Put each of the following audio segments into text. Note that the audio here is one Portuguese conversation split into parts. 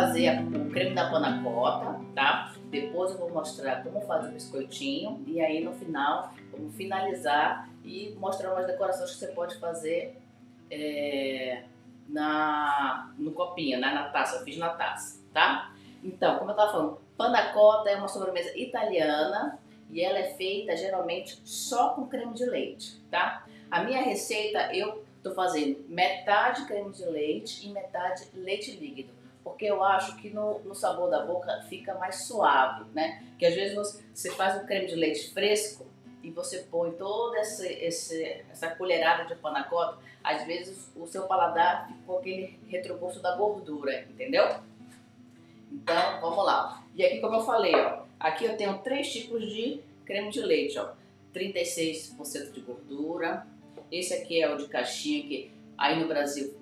fazer o creme da panna cotta, tá? Depois eu vou mostrar como fazer o biscoitinho e aí no final vamos finalizar e mostrar umas decorações que você pode fazer no copinho, né? Na taça, eu fiz na taça, tá? Então, como eu tava falando, panna cotta é uma sobremesa italiana e ela é feita geralmente só com creme de leite, tá? A minha receita eu tô fazendo metade creme de leite e metade leite líquido, porque eu acho que no sabor da boca fica mais suave, né? Que às vezes você faz um creme de leite fresco e você põe toda essa colherada de panna cotta, às vezes o seu paladar ficou aquele retrogosto da gordura, entendeu? Então, vamos lá. E aqui, como eu falei, ó, aqui eu tenho 3 tipos de creme de leite, ó. 36% de gordura. Esse aqui é o de caixinha, que aí no Brasil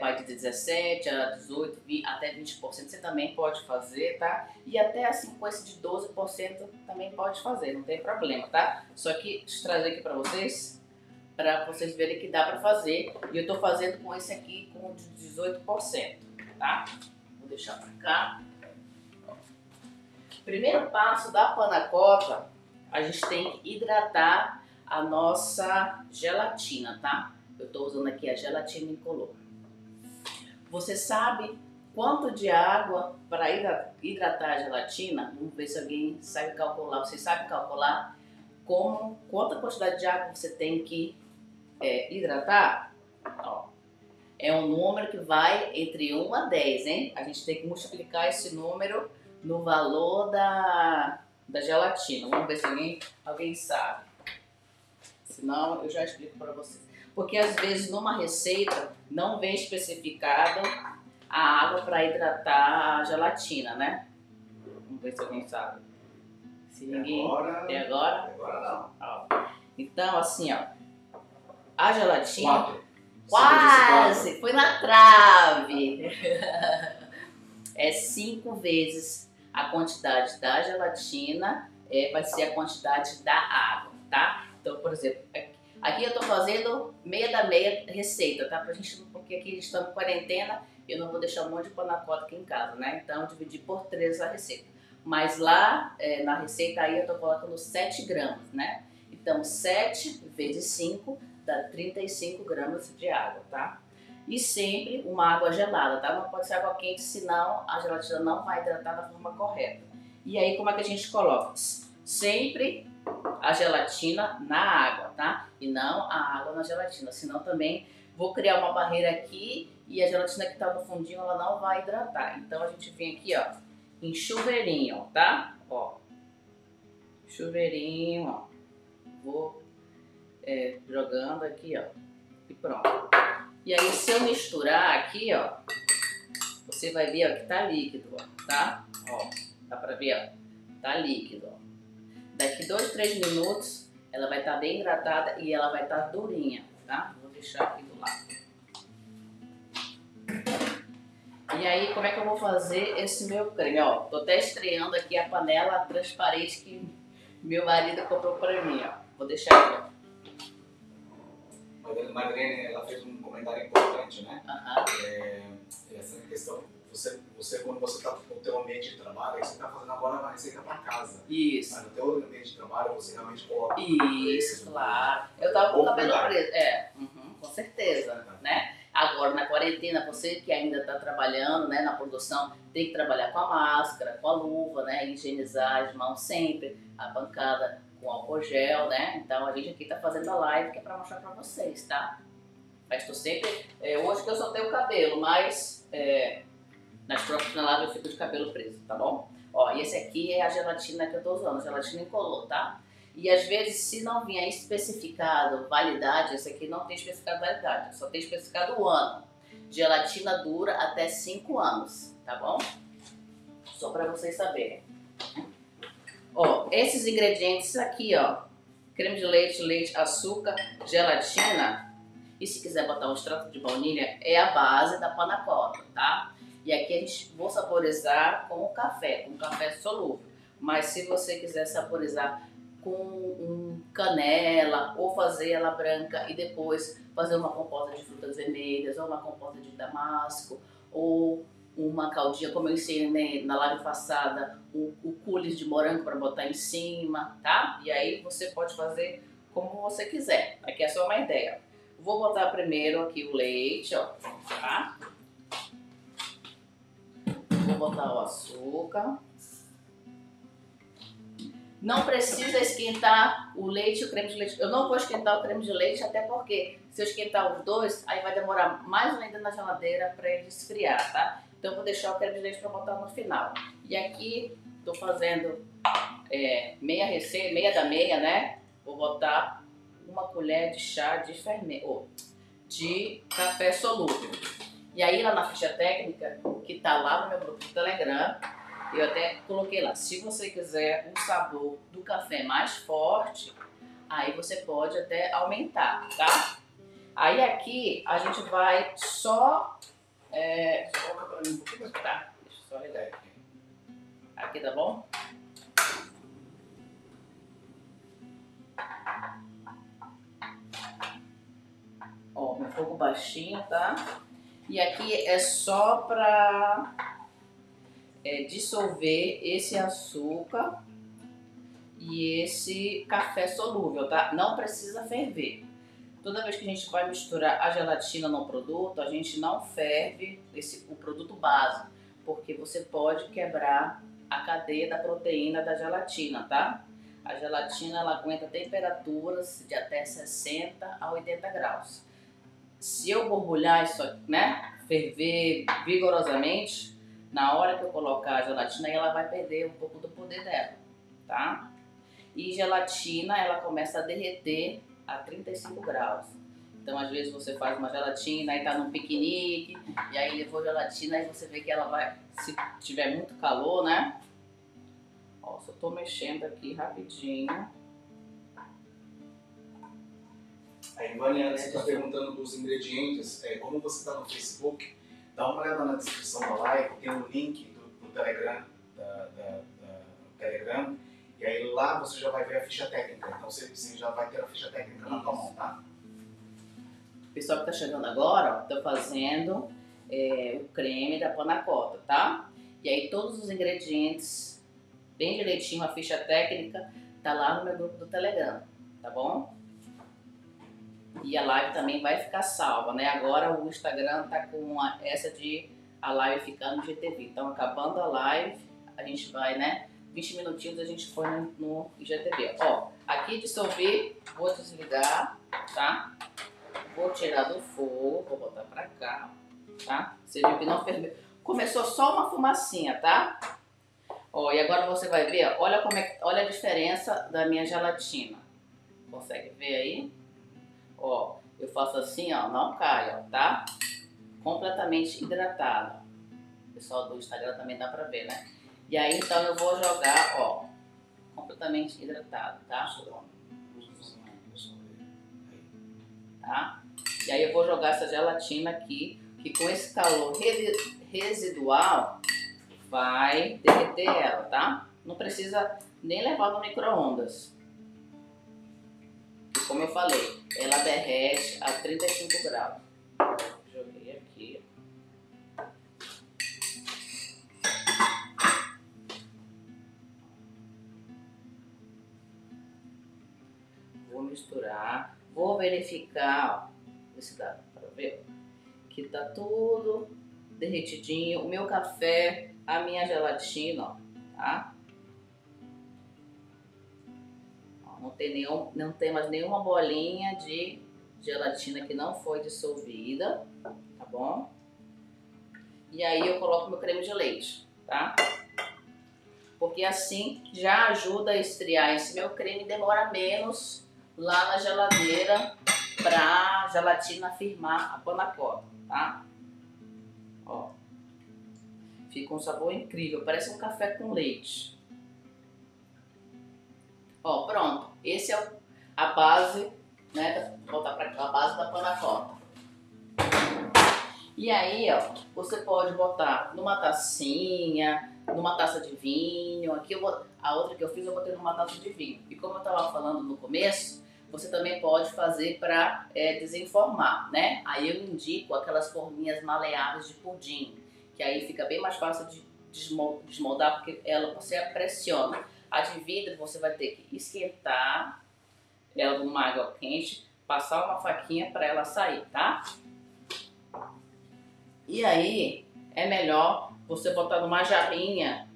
vai de 17 a 18, até 20%, você também pode fazer, tá? E até assim com esse de 12% também pode fazer, não tem problema, tá? Só que deixa eu trazer aqui pra vocês verem que dá pra fazer. E eu tô fazendo com esse aqui com 18%, tá? Vou deixar pra cá. Primeiro passo da panna cotta, a gente tem que hidratar a nossa gelatina, tá? Eu tô usando aqui a gelatina incolor. Você sabe quanto de água para hidratar a gelatina? Vamos ver se alguém sabe calcular. Você sabe calcular quanta quantidade de água você tem que hidratar? Ó, é um número que vai entre 1 a 10, hein? A gente tem que multiplicar esse número no valor da gelatina. Vamos ver se alguém sabe. Senão eu já explico para vocês. Porque às vezes numa receita não vem especificado a água para hidratar a gelatina, né? Vamos ver se alguém sabe. Se ninguém... Até agora não. Ó. Então assim, ó, a gelatina... 4. Quase! Foi na trave! É 5 vezes a quantidade da gelatina, vai ser a quantidade da água, tá? Então, por exemplo, aqui eu tô fazendo meia receita, tá? Pra gente, porque aqui estamos em quarentena, eu não vou deixar um monte de panna cotta aqui em casa, né? Então, dividir por 3 a receita. Mas lá, na receita aí, eu tô colocando 7 gramas, né? Então, 7 vezes 5 dá 35 gramas de água, tá? E sempre uma água gelada, tá? Não pode ser água quente, senão a gelatina não vai hidratar da forma correta. E aí, como é que a gente coloca? Sempre a gelatina na água, tá? E não a água na gelatina, senão também vou criar uma barreira aqui e a gelatina que tá no fundinho, ela não vai hidratar. Então a gente vem aqui, ó, em chuveirinho, tá? Ó, chuveirinho, ó. Vou jogando aqui, ó, e pronto. E aí, se eu misturar aqui, ó, você vai ver, ó, que tá líquido, ó, tá? Ó, dá pra ver, ó, tá líquido, ó. Daqui 2 a 3 minutos, ela vai estar bem hidratada e ela vai estar durinha, tá? Vou deixar aqui do lado. E aí, como é que eu vou fazer esse meu creme? Ó, tô até estreando aqui a panela transparente que meu marido comprou pra mim, ó. Vou deixar aqui, ó. Madrene, ela fez um comentário importante, né? Uhum. Essa questão, quando você está no teu ambiente de trabalho, você está fazendo agora uma receita para casa. Isso. Mas no teu ambiente de trabalho, você realmente coloca... Isso, claro. Eu estava com o cabelo preso. Uhum, com certeza, né? Agora, na quarentena, você que ainda está trabalhando, né, na produção, tem que trabalhar com a máscara, com a luva, né? Higienizar as mãos sempre, a bancada com álcool gel, né? Então a gente aqui tá fazendo a live que é pra mostrar pra vocês, tá? Mas tô sempre... hoje que eu só tenho cabelo, mas nas próximas lives eu fico de cabelo preso, tá bom? Ó, e esse aqui é a gelatina que eu tô usando, a gelatina incolor, tá? E às vezes, se não vier especificado validade, esse aqui não tem especificado validade, só tem especificado o ano. Gelatina dura até 5 anos, tá bom? Só pra vocês saberem. Ó, esses ingredientes aqui, ó, creme de leite, açúcar, gelatina, e se quiser botar um extrato de baunilha, é a base da panna cotta, tá? E aqui a gente vai saborizar com café solúvel, mas se você quiser saborizar com canela, ou fazer ela branca e depois fazer uma compota de frutas vermelhas, ou uma compota de damasco, ou uma caldinha, como eu ensinei na live passada, o coulis de morango para botar em cima, tá? E aí você pode fazer como você quiser. Aqui é só uma ideia. Vou botar primeiro aqui o leite, ó, tá? Vou botar o açúcar. Não precisa esquentar o leite e o creme de leite. Eu não vou esquentar o creme de leite, até porque se eu esquentar os dois, aí vai demorar mais ainda na geladeira para ele esfriar, tá? Então eu vou deixar o creme de leite para botar no final. E aqui tô fazendo meia da meia, né? Vou botar uma colher de chá de de café solúvel. E aí lá na ficha técnica, que tá lá no meu grupo do Telegram, eu até coloquei lá, se você quiser um sabor do café mais forte, aí você pode até aumentar, tá? Aí aqui a gente vai só... Tá, deixa eu só ligar aqui. Aqui tá bom? Ó, um fogo baixinho, tá? E aqui é só pra... dissolver esse açúcar e esse café solúvel, tá? Não precisa ferver. Toda vez que a gente vai misturar a gelatina no produto, a gente não ferve o produto base, porque você pode quebrar a cadeia da proteína da gelatina, tá? A gelatina, ela aguenta temperaturas de até 60 a 80 graus. Se eu borbulhar isso, né, ferver vigorosamente, na hora que eu colocar a gelatina, ela vai perder um pouco do poder dela, tá? E gelatina, ela começa a derreter a 35 graus. Então, às vezes você faz uma gelatina e tá num piquenique, e aí levou gelatina e você vê que ela vai, se tiver muito calor, né? Ó, só tô mexendo aqui rapidinho. Aí, Mariana, você tá perguntando dos ingredientes, como você tá no Facebook, dá uma olhada na descrição da live, tem um link do Telegram, Telegram, e aí lá você já vai ver a ficha técnica, então você já vai ter a ficha técnica na tua mão, tá? O pessoal que tá chegando agora, tô fazendo o creme da Panna Cotta, tá? E aí todos os ingredientes, bem direitinho, a ficha técnica, tá lá no meu grupo do Telegram, tá bom? E a live também vai ficar salva, né? Agora o Instagram tá com essa de a live ficando no IGTV. Então, acabando a live, a gente vai, né? 20 minutinhos a gente põe no IGTV. Ó, aqui dissolvi, vou desligar, tá? Vou tirar do fogo, vou botar pra cá, tá? Você viu que não ferveu. Começou só uma fumacinha, tá? Ó, e agora você vai ver, olha, olha a diferença da minha gelatina. Consegue ver aí? Ó, eu faço assim, ó, não cai, ó, tá? Completamente hidratada. O pessoal do Instagram também dá pra ver, né? E aí, então, eu vou jogar, ó, completamente hidratado, tá? Tá? E aí eu vou jogar essa gelatina aqui, que com esse calor residual, vai derreter ela, tá? Não precisa nem levar no micro-ondas. Como eu falei, ela derrete a 35 graus. Joguei aqui. Vou misturar. Vou verificar, ó. Ver se dá pra ver. Que tá tudo derretidinho. O meu café, a minha gelatina, ó. Tá? Não tem mais nenhuma bolinha de gelatina que não foi dissolvida, tá bom? E aí eu coloco meu creme de leite, tá? Porque assim já ajuda a esfriar esse meu creme e demora menos lá na geladeira pra gelatina firmar a Panna Cotta, tá? Ó, fica um sabor incrível, parece um café com leite. Ó, pronto. Esse é a base, né? Vou botar pra cá, a base da Panna Cotta. E aí, ó, você pode botar numa tacinha, numa taça de vinho. Aqui a outra que eu fiz eu botei numa taça de vinho. E como eu tava falando no começo, você também pode fazer pra desenformar, né? Aí eu indico aquelas forminhas maleáveis de pudim, que aí fica bem mais fácil de desmoldar, porque ela, você a pressiona. A de vidro você vai ter que esquentar ela com uma água quente, passar uma faquinha para ela sair, tá? E aí é melhor você botar numa jarrinha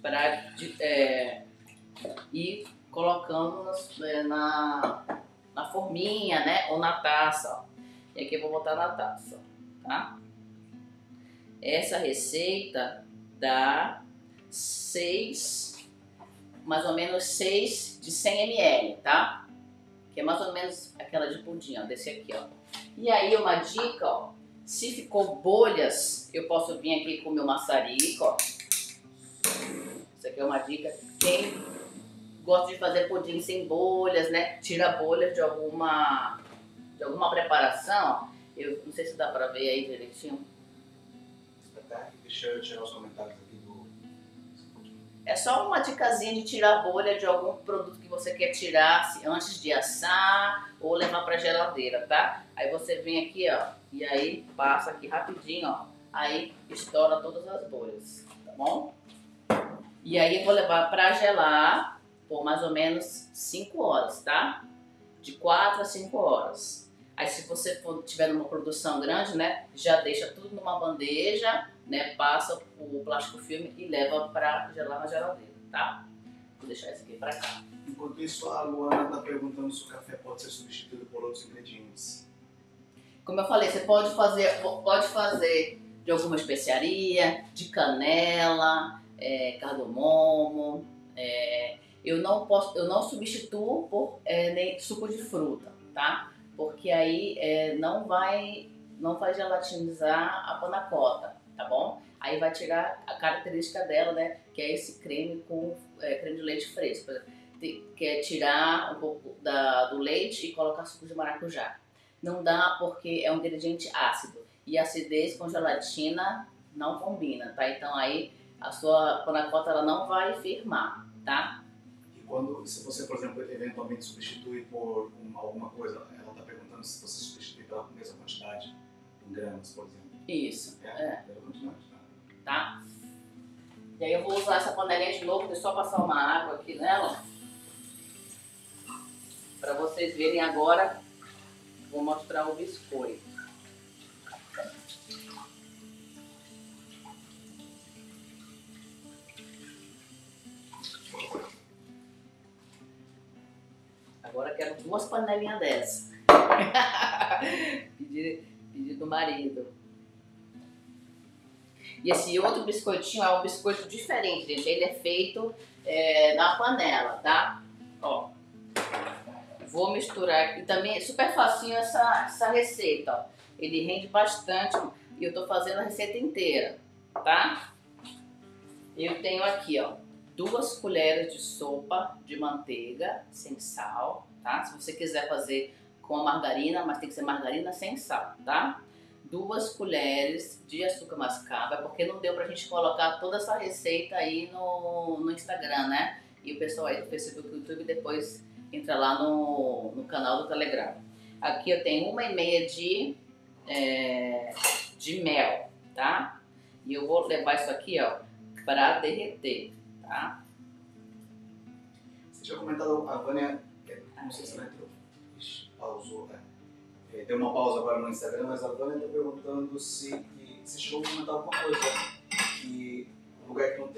para ir colocando na forminha, né? Ou na taça, ó. E aqui eu vou botar na taça, tá? Essa receita dá 6, mais ou menos 6 de 100 ml, tá? Que é mais ou menos aquela de pudim, ó, desse aqui, ó. E aí uma dica, ó, se ficou bolhas, eu posso vir aqui com o meu maçarico, ó. Isso aqui é uma dica, quem gosta de fazer pudim sem bolhas, né? Tira bolhas de alguma preparação, eu não sei se dá pra ver aí direitinho. Deixa eu tirar os comentários aqui do... É só uma dicasinha de tirar a bolha de algum produto que você quer tirar antes de assar ou levar pra geladeira, tá? Aí você vem aqui, ó, e aí passa aqui rapidinho, ó, aí estoura todas as bolhas, tá bom? E aí eu vou levar pra gelar por mais ou menos 5 horas, tá? De 4 a 5 horas. Aí se você tiver numa produção grande, né, já deixa tudo numa bandeja, né, passa o plástico filme e leva pra gelar na geladeira, tá? Vou deixar isso aqui pra cá. Enquanto isso, a Luana tá perguntando se o café pode ser substituído por outros ingredientes. Como eu falei, você pode fazer de alguma especiaria, de canela, cardamomo, eu não substituo por nem suco de fruta, tá? Porque aí não vai gelatinizar a panna cotta, tá bom? Aí vai tirar a característica dela, né? Que é esse creme com creme de leite fresco. Que é tirar um pouco do leite e colocar suco de maracujá. Não dá porque é um ingrediente ácido. E acidez com gelatina não combina, tá? Então aí a sua panna cotta ela não vai firmar, tá? Se você, por exemplo, eventualmente substitui por alguma coisa, ela está perguntando se você substitui pela mesma quantidade em gramas, por exemplo. Isso. Pela quantidade, tá? E aí eu vou usar essa panelinha de novo, é só passar uma água aqui nela. Para vocês verem agora, vou mostrar o biscoito. Agora quero 2 panelinhas dessas. pedi do marido. E esse outro biscoitinho é um biscoito diferente, gente. Ele é feito na panela, tá? Ó. Vou misturar aqui. Também é super facinho essa receita, ó. Ele rende bastante e eu tô fazendo a receita inteira, tá? Eu tenho aqui, ó. 2 colheres de sopa de manteiga sem sal, tá? Se você quiser fazer com a margarina, mas tem que ser margarina sem sal, tá? 2 colheres de açúcar mascavo, porque não deu pra gente colocar toda essa receita aí no Instagram, né? E o pessoal aí do Facebook, do YouTube, depois entra lá no canal do Telegram. Aqui eu tenho 1,5 de mel, tá? E eu vou levar isso aqui, ó, pra derreter. Tá? Você tinha comentado, a Vânia, não sei se ela entrou, pausou, né? Deu uma pausa agora no Instagram, mas a Vânia está perguntando se chegou a comentar alguma coisa, que lugar que não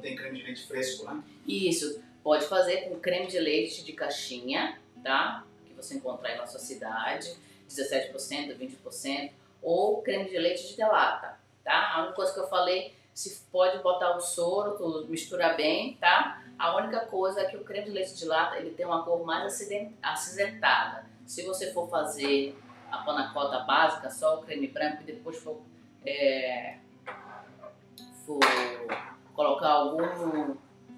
tem creme de leite fresco, né? Isso, pode fazer com creme de leite de caixinha, tá? Que você encontrar aí na sua cidade, 17%, 20%, ou creme de leite de lata, tá? A única coisa que eu falei, se pode botar o soro, tudo, misturar bem, tá? A única coisa é que o creme de leite de lata, ele tem uma cor mais acinzentada. Se você for fazer a panna cotta básica, só o creme branco, e depois for colocar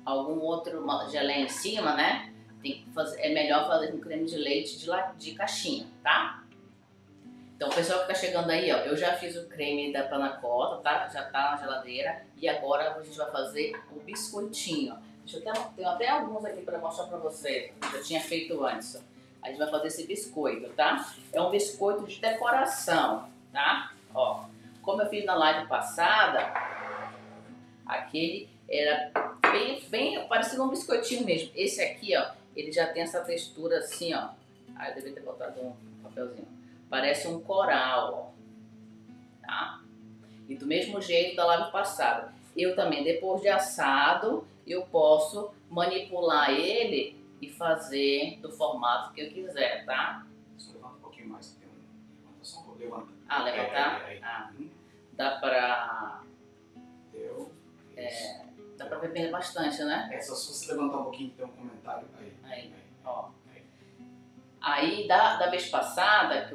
algum outro gelé em cima, né? É melhor fazer com creme de leite de caixinha, tá? Então, o pessoal que tá chegando aí, ó, eu já fiz o creme da panna cotta, tá? Já tá na geladeira. E agora a gente vai fazer o biscoitinho, ó. Tenho até alguns aqui pra mostrar pra vocês. Eu tinha feito antes, ó. A gente vai fazer esse biscoito, tá? É um biscoito de decoração, tá? Ó, Como eu fiz na live passada, aquele era bem parecido um biscoitinho mesmo. Esse aqui, ó, ele já tem essa textura assim, ó. Ah, eu devia ter botado um papelzinho. Parece um coral, ó. Tá? E do mesmo jeito da live passada. Eu também, depois de assado, eu posso manipular ele e fazer do formato que eu quiser, tá? Só levanta um pouquinho mais. Levanta. Ah, levantar? É. Ah, dá pra... Deu. É, dá pra beber bastante, né? É, só se você levantar um pouquinho tem um comentário aí. Aí, ó. Aí, da vez passada, que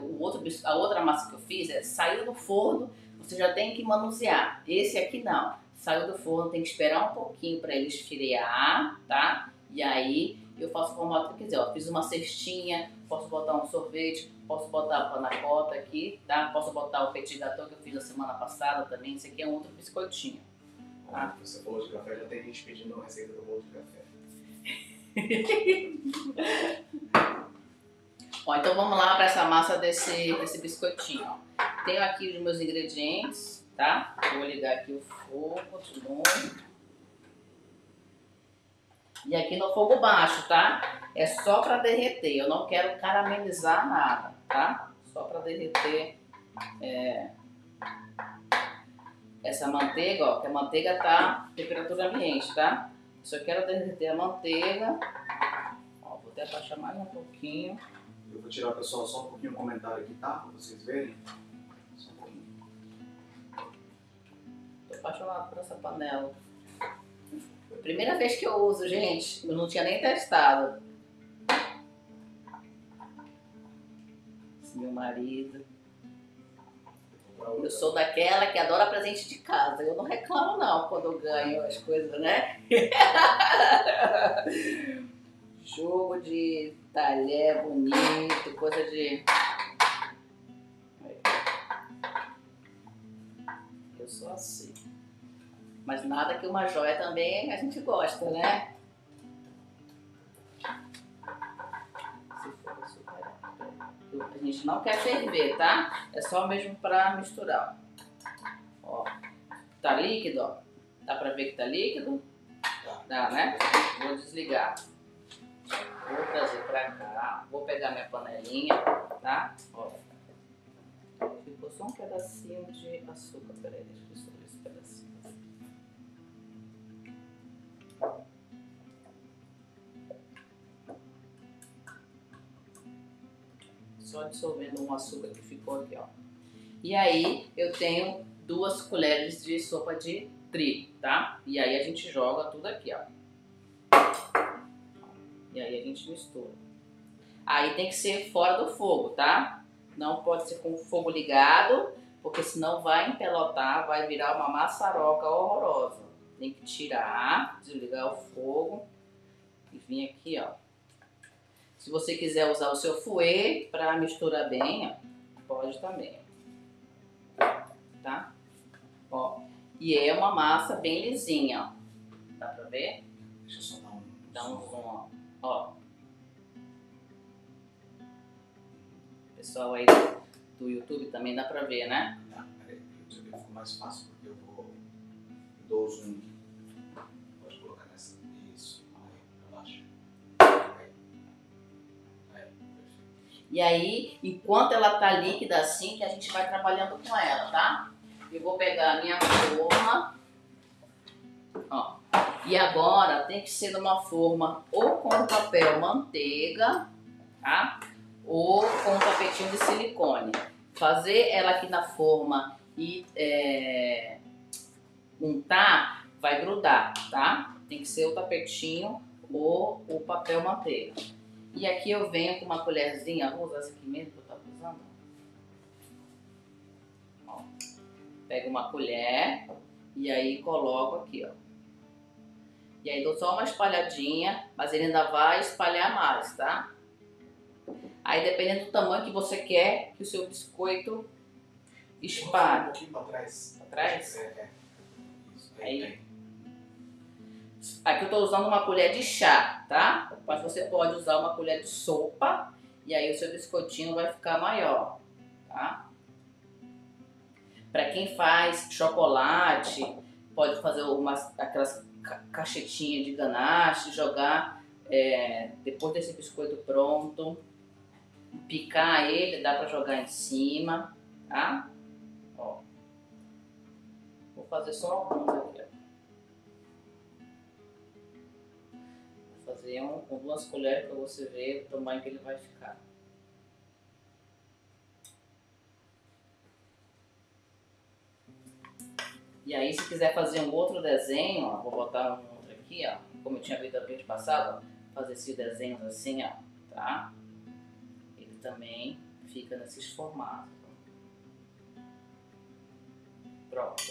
a outra massa que eu fiz saiu do forno, você já tem que manusear. Esse aqui não. Saiu do forno, tem que esperar um pouquinho para ele esfriar, tá? E aí eu faço o formato que eu quiser. Ó, fiz uma cestinha, posso botar um sorvete, posso botar a panna cotta aqui, tá? Posso botar o petit gâteau que eu fiz na semana passada também. Esse aqui é um outro biscoitinho. Tá? Bom, esse bolo de café já tem gente pedindo uma receita do bolo de café. Ó, então vamos lá para essa massa desse biscoitinho. Ó. Tenho aqui os meus ingredientes, tá? Vou ligar aqui o fogo de novo. E aqui no fogo baixo, tá? É só para derreter. Eu não quero caramelizar nada, tá? Só para derreter essa manteiga, ó. Que a manteiga tá temperatura ambiente, tá? Só quero derreter a manteiga. Ó, vou até abaixar mais um pouquinho. Eu vou tirar, pessoal, só um pouquinho o comentário aqui, tá? Pra vocês verem. Só um pouquinho. Tô apaixonado por essa panela. Primeira vez que eu uso, gente. Eu não tinha nem testado. Esse meu marido. Eu sou daquela que adora presente de casa. Eu não reclamo, não, quando eu ganho as coisas, né? Jogo de talher bonito, coisa de... Eu sou assim. Mas nada que uma joia também a gente gosta, né? A gente não quer ferver, tá? É só mesmo pra misturar. Ó, tá líquido, ó. Dá pra ver que tá líquido? Dá, né? Vou desligar. Vou trazer pra cá, vou pegar minha panelinha, tá? Ó. Ficou só um pedacinho de açúcar, peraí, deixa eu subir esse pedacinho. Só dissolvendo um açúcar que ficou aqui, ó. E aí eu tenho 2 colheres de sopa de trigo, tá? E aí a gente joga tudo aqui, ó. E aí a gente mistura. Aí tem que ser fora do fogo, tá? Não pode ser com o fogo ligado, porque senão vai empelotar, vai virar uma maçaroca horrorosa. Tem que tirar, desligar o fogo e vir aqui, ó. Se você quiser usar o seu fouet para misturar bem, ó, pode também. Tá? Ó, e é uma massa bem lisinha, ó. Dá pra ver? Deixa eu só dar um zoom, ó. Ó, pessoal aí do YouTube também dá pra ver, né? Tá, peraí, o YouTube ficou mais fácil porque eu dou o zoom. Pode colocar nessa. Isso, aí, relaxa. Aí, perfeito. E aí, enquanto ela tá líquida assim, que a gente vai trabalhando com ela, tá? Eu vou pegar a minha forma, ó. E agora tem que ser numa forma ou com papel manteiga, tá? Ou com um tapetinho de silicone. Fazer ela aqui na forma e untar, vai grudar, tá? Tem que ser o tapetinho ou o papel manteiga. E aqui eu venho com uma colherzinha, vou usar essa aqui mesmo que eu tava usando. Ó, pego uma colher e aí coloco aqui, ó. E aí dou só uma espalhadinha, mas ele ainda vai espalhar mais, tá? Aí dependendo do tamanho que você quer que o seu biscoito espalhe. Um pouquinho pra trás. Pra trás? É. Isso, aí. Aqui eu tô usando uma colher de chá, tá? Mas você pode usar uma colher de sopa e aí o seu biscoitinho vai ficar maior, tá? Para quem faz chocolate, pode fazer aquelas cachetinhas de ganache, jogar depois desse biscoito pronto, picar ele, dá para jogar em cima, tá? Ó. Vou fazer só alguns aqui, ó. Vou fazer um com 2 colheres para você ver o tamanho que ele vai ficar. E aí, se quiser fazer um outro desenho, ó, vou botar um outro aqui, ó, como eu tinha feito no vídeo passado, ó, fazer esses desenhos assim, ó, tá? Ele também fica nesses formatos. Pronto.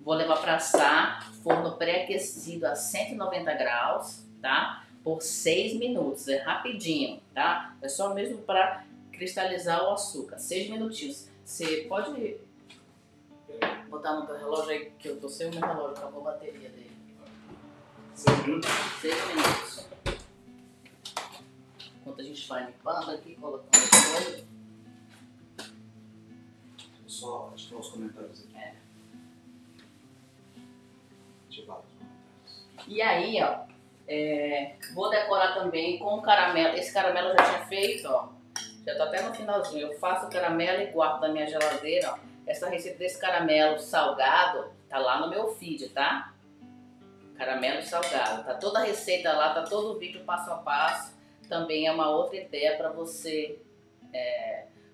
Vou levar para assar, forno pré-aquecido a 190 graus, tá? Por 6 minutos, é rapidinho, tá? É só mesmo para cristalizar o açúcar, 6 minutinhos. Você pode botar no teu relógio aí, que eu tô sem o meu relógio, acabou a bateria dele. 6 minutos? 6 minutos. Enquanto a gente vai limpando aqui, colocando o olho. Só ativar os comentários aqui. É. Ativar os comentários. E aí, ó, vou decorar também com caramelo. Esse caramelo eu já tinha feito, ó. Já tá até no finalzinho. Eu faço o caramelo e guardo na minha geladeira, ó. Essa receita desse caramelo salgado tá lá no meu feed, tá? Caramelo salgado. Tá toda a receita lá, tá todo o vídeo passo a passo. Também é uma outra ideia para você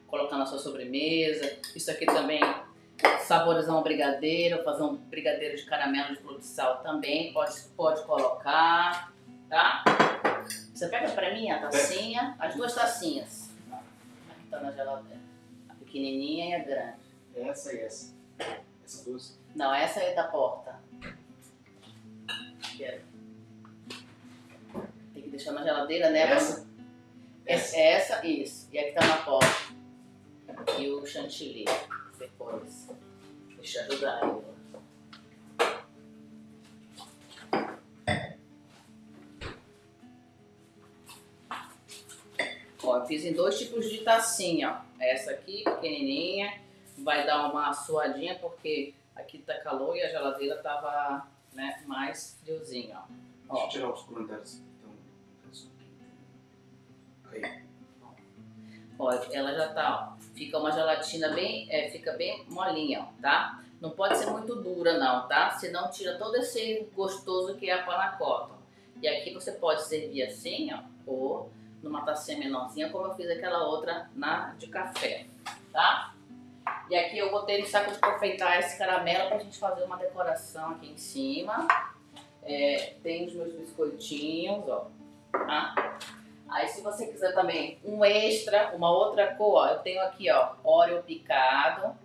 colocar na sua sobremesa. Isso aqui também, saborizar um brigadeiro, fazer um brigadeiro de caramelo de flor de sal também. Pode colocar, tá? Você pega pra mim a tacinha, as 2 tacinhas. Aqui tá na geladeira. A pequenininha e a grande. Essa e essa. Essas duas? Não, essa aí é da porta. Tem que deixar na geladeira, né? Essa? Essa, isso. E aqui tá na porta. E o chantilly. Depois. Deixa eu ajudar aí. Ó, eu fiz em 2 tipos de tacinha, ó. Essa aqui, pequenininha. Vai dar uma suadinha porque aqui tá calor e a geladeira tava, né, mais friozinho, ó. Ó. Deixa eu tirar os comentários. Então, aí. Ó, ela já tá, ó. Fica uma gelatina bem, fica bem molinha, ó, tá? Não pode ser muito dura não, tá? Senão tira todo esse gostoso que é a panna cotta. E aqui você pode servir assim, ó, ou numa tacinha menorzinha, como eu fiz aquela outra de café, tá? E aqui eu botei no saco de confeitar esse caramelo pra gente fazer uma decoração aqui em cima. Tem os meus biscoitinhos, ó. Tá? Aí se você quiser também um extra, uma outra cor, ó, eu tenho aqui, ó, Oreo picado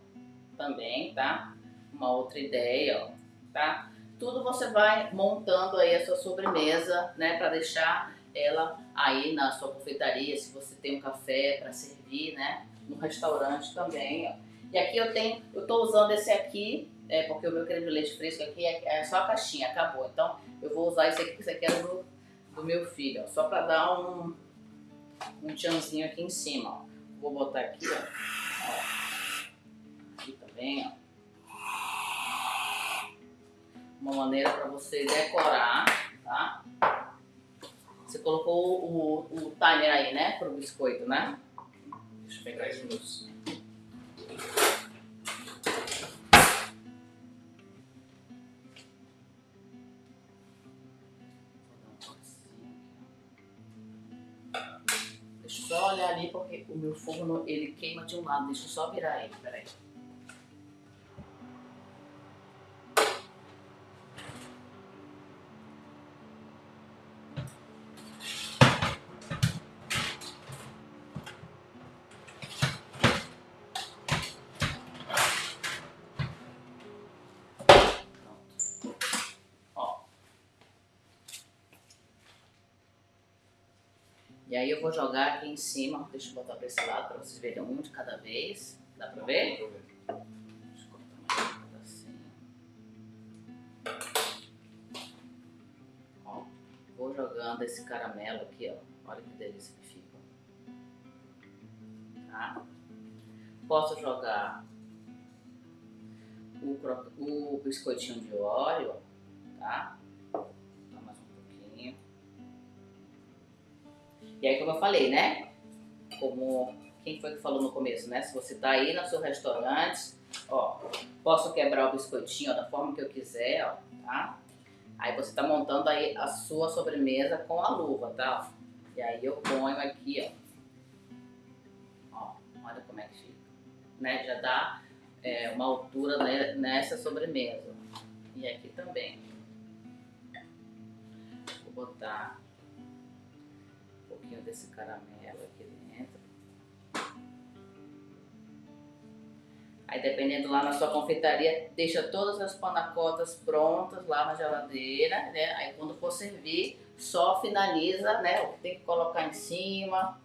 também, tá? Uma outra ideia, ó, tá? Tudo você vai montando aí a sua sobremesa, né? Pra deixar ela aí na sua confeitaria, se você tem um café pra servir, né? No restaurante também, ó. E aqui eu tô usando esse aqui, porque o meu creme de leite fresco aqui é só a caixinha, acabou. Então eu vou usar esse aqui, porque esse aqui é do meu filho, ó, só pra dar um tchanzinho aqui em cima, ó. Vou botar aqui, ó. Aqui também, ó. Uma maneira pra você decorar, tá? Você colocou o timer aí, né? Pro biscoito, né? Deixa eu pegar isso nos... Deixa eu só olhar ali porque o meu forno ele queima de um lado. Deixa eu só virar ele, peraí. E aí eu vou jogar aqui em cima, deixa eu botar para esse lado para vocês verem um de cada vez. Dá para ver? Deixa eu cortar mais um pedacinho. Ó, vou jogando esse caramelo aqui, ó. Olha que delícia que fica. Tá? Posso jogar o biscoitinho de óleo, tá? Dá mais um pouquinho. E aí, como eu falei, né? Como quem foi que falou no começo, né? Se você tá aí no seu restaurante, ó, posso quebrar o biscoitinho, ó, da forma que eu quiser, ó, tá? Aí você tá montando aí a sua sobremesa com a luva, tá? E aí eu ponho aqui, ó. Ó, olha como é que fica, né? Já dá uma altura nessa sobremesa. E aqui também. Vou botar um pouquinho desse caramelo aqui dentro. Aí, dependendo lá na sua confeitaria, deixa todas as panna cottas prontas lá na geladeira, né? Aí quando for servir, só finaliza, né? Tem que colocar em cima.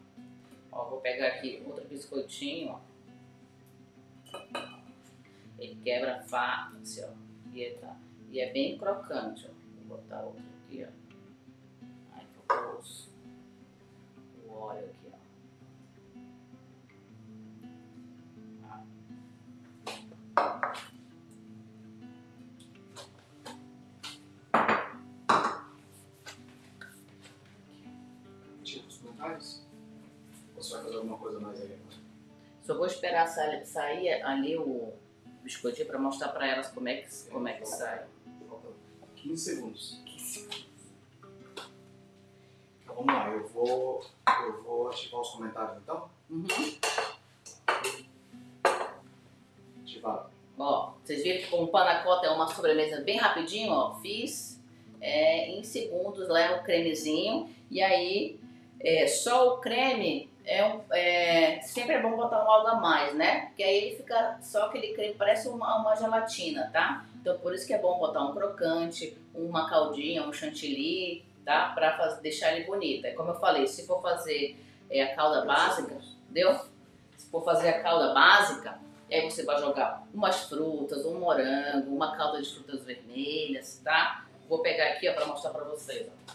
Ó, vou pegar aqui outro biscoitinho, ó. Ele quebra fácil, assim, ó. E é bem crocante, ó. Vou botar outro aqui, ó. Aí eu pôs o óleo aqui. Tira os comentários? Ou você vai fazer alguma coisa mais aí? Só vou esperar sair ali o biscoitinho para mostrar para elas como é que sai. Falta 15 segundos. 15 segundos. Então vamos lá, eu vou ativar os comentários então. Uhum. Ativado. Ó, vocês viram que como panna cotta é uma sobremesa bem rapidinho, ó, fiz em segundos, leva o cremezinho e aí só o creme, sempre é bom botar algo a mais, né? Porque aí ele fica só aquele creme, parece uma gelatina, tá? Então por isso que é bom botar um crocante, uma caldinha, um chantilly, tá? Pra deixar ele bonito. É como eu falei, se for fazer a calda básica, entendeu? Se for fazer a calda básica, e aí você vai jogar umas frutas, um morango, uma calda de frutas vermelhas, tá? Vou pegar aqui, ó, pra mostrar pra vocês, ó.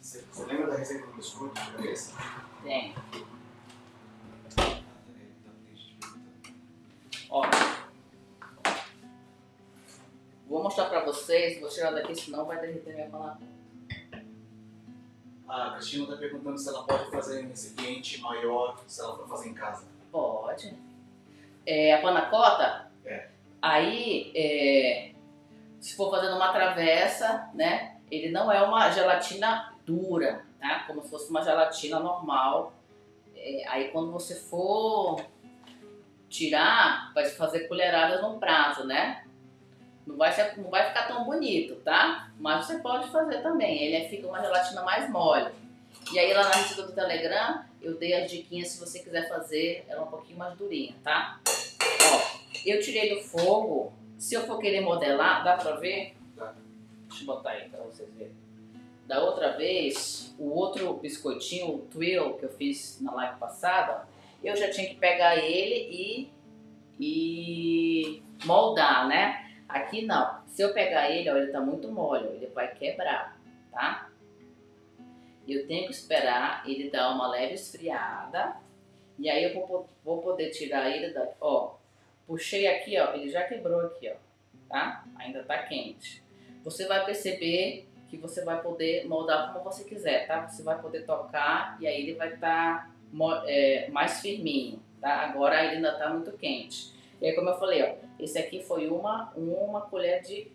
Você lembra da receita do biscoito de cabeça? Tem. Ó. Vou mostrar pra vocês, vou tirar daqui, senão vai derreter minha panna cotta. A Cristina tá perguntando se ela pode fazer em recipiente maior, se ela for fazer em casa. Pode. A panna cotta, aí, se for fazendo uma travessa, né, ele não é uma gelatina dura, tá? Como se fosse uma gelatina normal. Aí quando você for tirar, vai fazer colheradas no prato, né? Não vai ficar tão bonito, tá? Mas você pode fazer também, ele fica uma gelatina mais mole. E aí lá na receita do Telegram, eu dei as diquinhas se você quiser fazer ela um pouquinho mais durinha, tá? Ó, eu tirei do fogo. Se eu for querer modelar, dá pra ver? Dá. Deixa eu botar aí pra vocês verem. Da outra vez, o outro biscoitinho, o twill, que eu fiz na live passada, eu já tinha que pegar ele e moldar, né? Aqui não. Se eu pegar ele, ó, ele tá muito mole, ele vai quebrar, tá? Eu tenho que esperar ele dar uma leve esfriada. E aí eu vou poder tirar ele da... Ó, puxei aqui, ó. Ele já quebrou aqui, ó. Tá? Ainda tá quente. Você vai perceber que você vai poder moldar como você quiser, tá? Você vai poder tocar e aí ele vai estar mais firminho, tá? Agora ele ainda tá muito quente. E aí, como eu falei, ó. Esse aqui foi uma colher de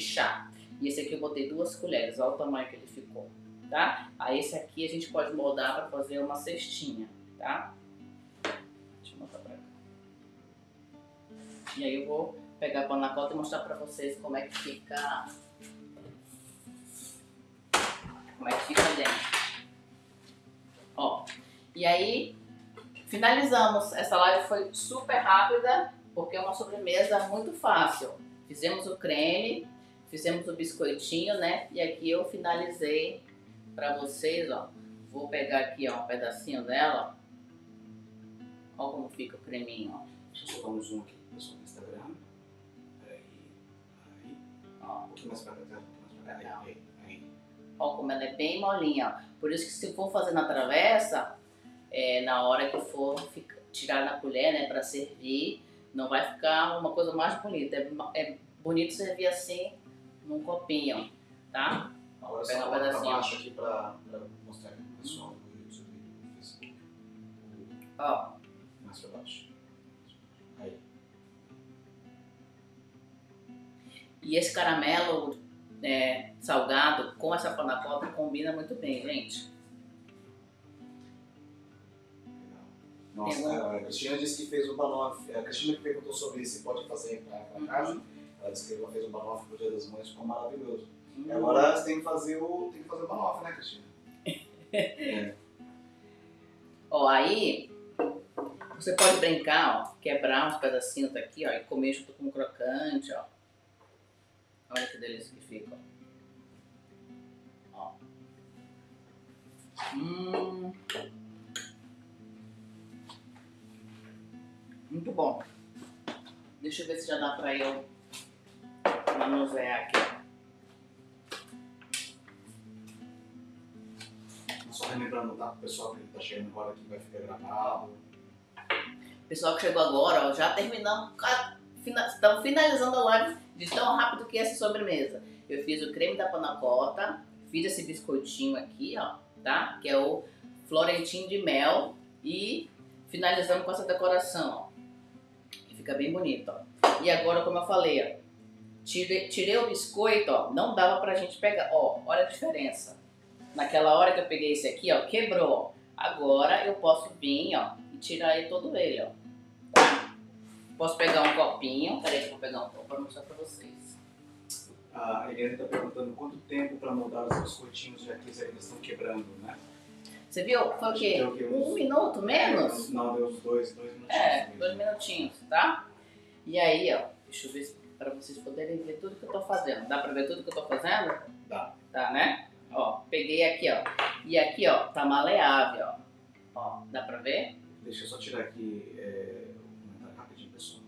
chá. E esse aqui eu botei 2 colheres, olha o tamanho que ele ficou, tá? Aí esse aqui a gente pode moldar para fazer uma cestinha, tá? Deixa eu mostrar pra cá. E aí eu vou pegar a panna cotta e mostrar pra vocês como é que fica dentro. Ó, e aí finalizamos. Essa live foi super rápida, porque é uma sobremesa muito fácil. Fizemos o creme. Fizemos o biscoitinho, né? E aqui eu finalizei pra vocês, ó. Vou pegar aqui, ó, um pedacinho dela, ó. Ó como fica o creminho, ó. Deixa eu dar um zoom aqui pro pessoal do Instagram. Peraí, aí. Ó, um pouquinho mais pra cá, aí. Ó como ela é bem molinha, ó. Por isso que se for fazer na travessa, na hora que for tirar na colher, né, pra servir, Não vai ficar uma coisa mais bonita. É bonito servir assim, num copinho, tá? Agora só um pedacinho aqui para mostrar para o pessoal do YouTube e do Facebook. Ó. Mais para baixo. Aí. E esse caramelo salgado com essa panna cotta combina muito bem, gente. Nossa, a Cristina disse que fez um banoffee. A Cristina que perguntou sobre se pode fazer para casa. Ela disse que ela fez um banoffee pro Dia das Mães, ficou maravilhoso. E agora você tem que fazer o banoffee, né, Cristina? Ó, aí você pode brincar, ó, quebrar uns pedacinhos daqui, ó, e comer junto com um crocante, ó. Olha que delícia que fica, ó. Muito bom. Deixa eu ver se já dá pra eu manusear aqui. Só relembrando, tá? O pessoal que tá chegando agora aqui vai ficar gravado. O pessoal que chegou agora, ó, já terminamos. Estão finalizando a live de tão rápido que é essa sobremesa. Eu fiz o creme da panna cotta, fiz esse biscoitinho aqui, ó, tá? Que é o Florentino de mel. E finalizamos com essa decoração, ó. Fica bem bonito, ó. E agora, como eu falei, ó, tirei o biscoito, ó, não dava pra gente pegar, ó, olha a diferença. Naquela hora que eu peguei esse aqui, ó, quebrou. Agora eu posso vir, ó, e tirar aí todo ele, ó. Posso pegar um copinho, peraí que eu vou pegar um copo pra mostrar pra vocês. A Eliane tá perguntando quanto tempo pra moldar os biscoitinhos, já que eles ainda estão quebrando, né? Você viu? Foi o quê? Um minuto menos? Não, deu uns dois minutinhos. É, mesmo. 2 minutinhos, tá? E aí, ó, deixa eu ver pra vocês poderem ver tudo que eu tô fazendo. Dá pra ver tudo que eu tô fazendo? Dá. Tá, né? Ó, peguei aqui, ó. E aqui, ó, tá maleável, ó. Ó, dá pra ver? Deixa eu só tirar aqui, rapidinho, pessoal.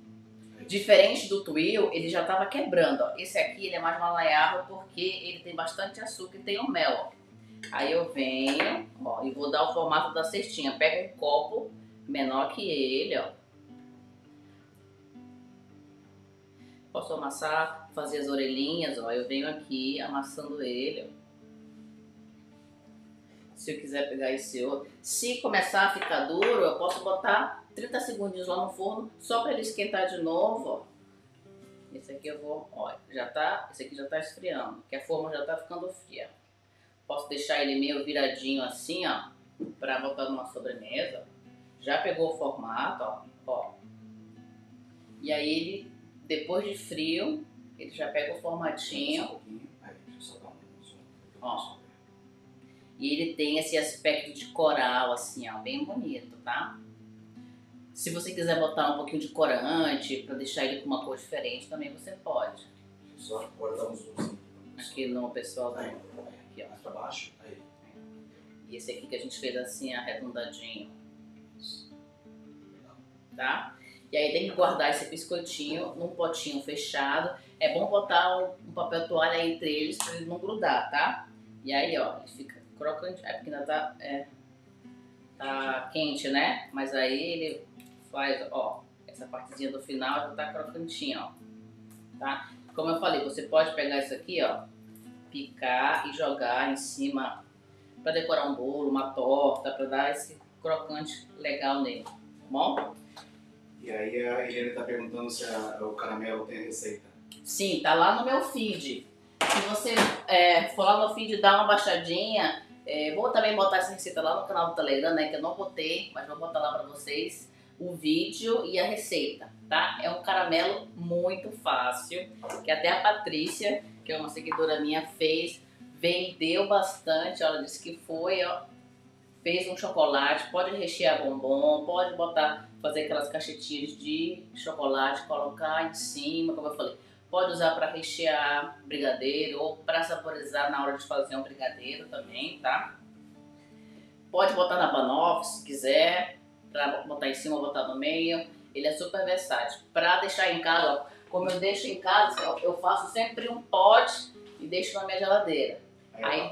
Diferente do Twill, ele já tava quebrando, ó. Esse aqui, ele é mais maleável porque ele tem bastante açúcar e tem o mel, ó. Aí eu venho, ó, e vou dar o formato da cestinha. Pega um copo menor que ele, ó. Posso amassar, fazer as orelhinhas, ó. Eu venho aqui amassando ele, ó. Se eu quiser pegar esse outro. Se começar a ficar duro, eu posso botar 30 segundinhos lá no forno, só pra ele esquentar de novo, ó. Esse aqui eu vou, ó, já tá, esse aqui já tá esfriando, porque a forma já tá ficando fria. Posso deixar ele meio viradinho assim, ó, pra botar numa sobremesa. Já pegou o formato, ó, ó. E aí ele, depois de frio, ele já pega o formatinho. Ó. E ele tem esse aspecto de coral, assim, ó, bem bonito, tá? Se você quiser botar um pouquinho de corante pra deixar ele com uma cor diferente, também você pode. Só cortar uns dois. Aqui no pessoal da... Aqui, ó. Mais pra baixo. Aí. E esse aqui que a gente fez assim, arredondadinho. Tá? E aí tem que guardar esse biscoitinho num potinho fechado. É bom botar um papel toalha entre eles pra ele não grudar, tá? E aí, ó, ele fica crocante. É porque ainda tá, tá quente, né? Mas aí ele faz, ó, essa partezinha do final já tá crocantinho, ó. Tá? Como eu falei, você pode pegar isso aqui, ó, picar e jogar em cima para decorar um bolo, uma torta, para dar esse crocante legal nele, tá bom? E aí a Eliane tá perguntando se o caramelo tem receita. Sim, tá lá no meu feed. Se você for lá no feed, dá uma baixadinha. Vou também botar essa receita lá no canal do Telegram, né, que eu não botei, mas vou botar lá para vocês o vídeo e a receita, tá? É um caramelo muito fácil, que até a Patrícia, que é uma seguidora minha, fez, vendeu bastante, ela disse que foi, ó, fez um chocolate, pode rechear bombom, pode botar, fazer aquelas cachetinhas de chocolate, colocar em cima, como eu falei, pode usar para rechear brigadeiro ou para saborizar na hora de fazer um brigadeiro também, tá? Pode botar na banoffee se quiser, pra botar em cima, botar no meio, ele é super versátil. Pra deixar em casa, como eu deixo em casa, eu faço sempre um pote e deixo na minha geladeira. Aí, a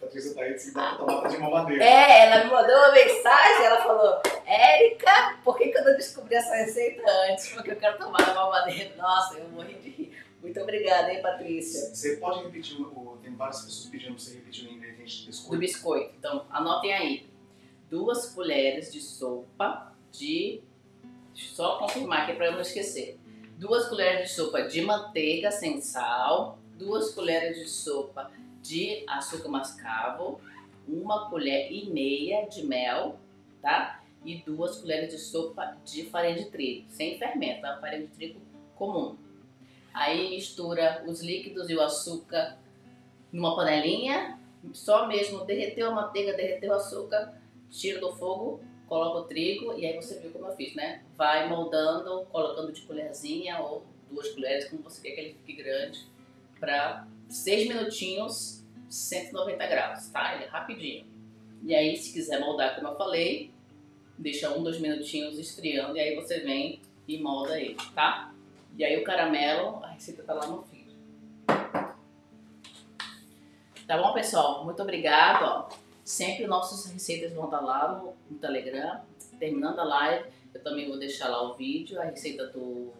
Patrícia tá aí de tomada de mamadeira. É, ela me mandou uma mensagem, ela falou: Érica, por que eu não descobri essa receita antes? Porque eu quero tomar uma mamadeira. Nossa, eu morri de rir. Muito obrigada, hein, Patrícia. Você pode repetir, tem várias pessoas pedindo pra você repetir o ingrediente do biscoito. Do biscoito. Então, anotem aí. 2 colheres de sopa de... Só confirmar aqui pra eu não esquecer. 2 colheres de sopa de manteiga sem sal. 2 colheres de sopa de açúcar mascavo. 1,5 colher de mel, tá? E 2 colheres de sopa de farinha de trigo. Sem fermento, tá? Farinha de trigo comum. Aí mistura os líquidos e o açúcar numa panelinha, só mesmo derreteu a manteiga, derreteu o açúcar, tira do fogo, coloca o trigo e aí você viu como eu fiz, né? Vai moldando, colocando de colherzinha ou 2 colheres, como você quer que ele fique grande, para 6 minutinhos, 190 graus, tá? Ele é rapidinho. E aí se quiser moldar, como eu falei, deixa 1, 2 minutinhos esfriando e aí você vem e molda ele, tá? E aí o caramelo, a receita tá lá no fim. Tá bom, pessoal? Muito obrigado, ó. Sempre nossas receitas vão estar lá no Telegram. Terminando a live, eu também vou deixar lá o vídeo, a receita do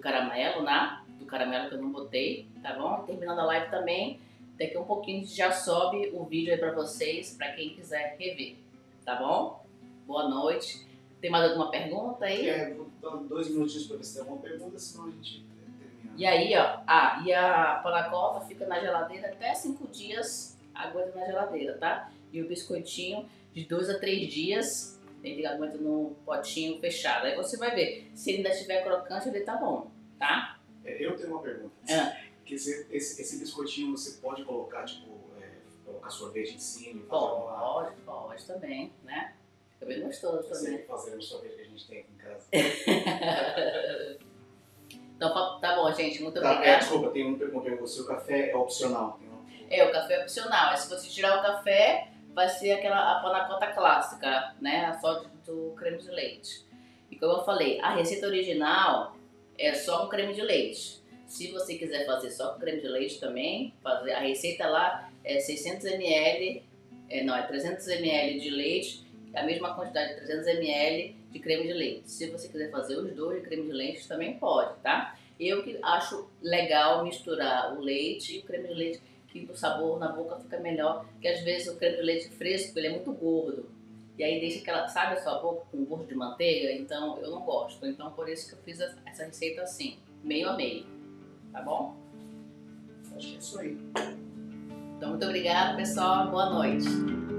caramelo, né? Do caramelo que eu não botei, tá bom? Terminando a live também, daqui a um pouquinho já sobe o vídeo aí pra vocês, pra quem quiser rever, tá bom? Boa noite. Tem mais alguma pergunta aí? Vou dar 2 minutinhos para ver se tem alguma pergunta, senão a gente termina. E aí, ó, e a panna cotta fica na geladeira até 5 dias, aguenta na geladeira, tá? E o biscoitinho de 2 a 3 dias, ele aguenta no potinho fechado. Aí você vai ver, se ele ainda estiver crocante, ele tá bom, tá? Eu tenho uma pergunta. Que esse biscoitinho você pode colocar, tipo, colocar sorvete em cima? Pode também, né? Fica bem gostoso também. Sempre fazemos sorvete que a gente tem aqui em casa. Então tá bom, gente. Muito obrigada. Desculpa, tem uma pergunta pra você. O café é opcional? O café é opcional. Se você tirar o café, vai ser aquela panna cotta clássica, né? Só do creme de leite. E como eu falei, a receita original é só com creme de leite. Se você quiser fazer só com creme de leite também, a receita lá é 300 ml de leite. A mesma quantidade de 300 ml de creme de leite. Se você quiser fazer os 2 de creme de leite, também pode, tá? Eu que acho legal misturar o leite e o creme de leite, que o sabor na boca fica melhor, porque às vezes o creme de leite fresco, ele é muito gordo. E aí deixa aquela, sabe, a sua boca com gosto de manteiga? Então eu não gosto. Então por isso que eu fiz essa receita assim, meio a meio, tá bom? Acho que é isso aí. Então muito obrigada, pessoal. Boa noite.